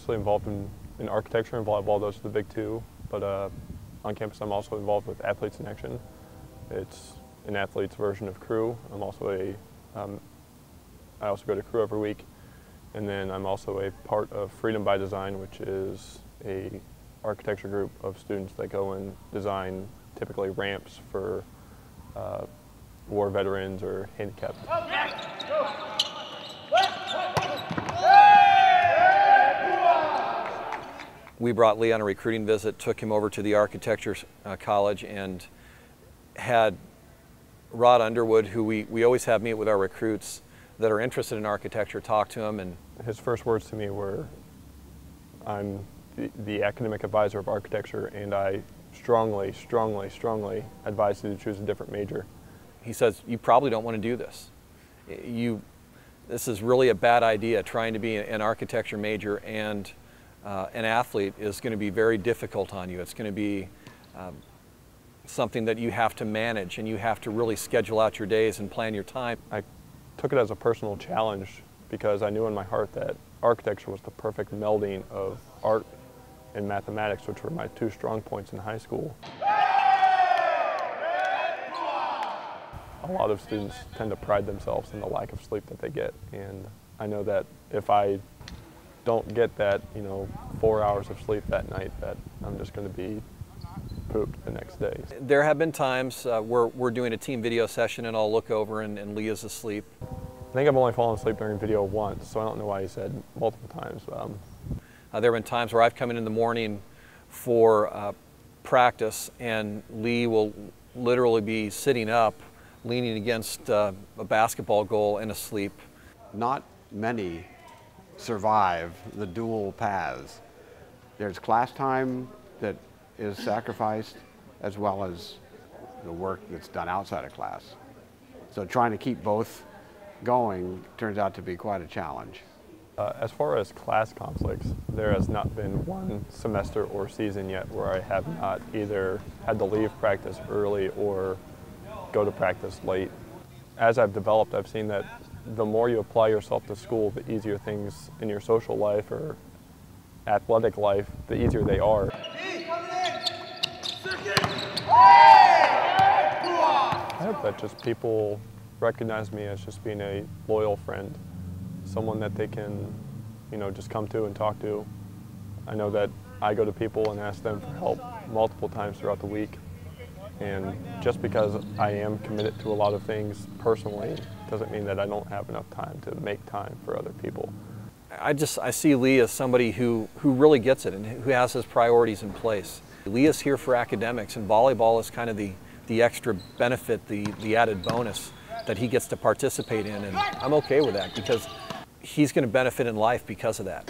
obviously involved in architecture and volleyball. Those are the big two. But on campus, I'm also involved with Athletes in Action. It's an athlete's version of crew. I'm also I also go to crew every week. And then I'm also a part of Freedom by Design, which is a architecture group of students that go and design typically ramps for war veterans or handicapped. We brought Lee on a recruiting visit, took him over to the architecture college, and had Rod Underwood, who we always have meet with our recruits that are interested in architecture, talk to him. And his first words to me were, I'm the academic advisor of architecture, and I strongly, strongly, strongly advise you to choose a different major. He says, you probably don't want to do this. This is really a bad idea. Trying to be an architecture major and an athlete is going to be very difficult on you. It's going to be something that you have to manage, and you have to really schedule out your days and plan your time. I took it as a personal challenge because I knew in my heart that architecture was the perfect melding of art and mathematics, which were my two strong points in high school. A lot of students tend to pride themselves in the lack of sleep that they get, and I know that if I don't get that, 4 hours of sleep that night, that I'm just going to be pooped the next day. There have been times we're doing a team video session and I'll look over and Lee is asleep. I think I've only fallen asleep during video once, so I don't know why he said multiple times. There have been times where I've come in the morning for practice and Lee will literally be sitting up, leaning against a basketball goal and asleep. Not many survive the dual paths. There's class time that is sacrificed as well as the work that's done outside of class. So trying to keep both going turns out to be quite a challenge. As far as class conflicts, there has not been one semester or season yet where I have not either had to leave practice early or go to practice late. As I've developed, I've seen that the more you apply yourself to school, the easier things in your social life or athletic life, the easier they are. I hope that just people recognize me as just being a loyal friend, someone that they can, just come to and talk to. I know that I go to people and ask them for help multiple times throughout the week. And just because I am committed to a lot of things personally doesn't mean that I don't have enough time to make time for other people. I see Lee as somebody who really gets it and who has his priorities in place. Lee is here for academics, and volleyball is kind of the extra benefit, the added bonus that he gets to participate in, and I'm okay with that because he's going to benefit in life because of that.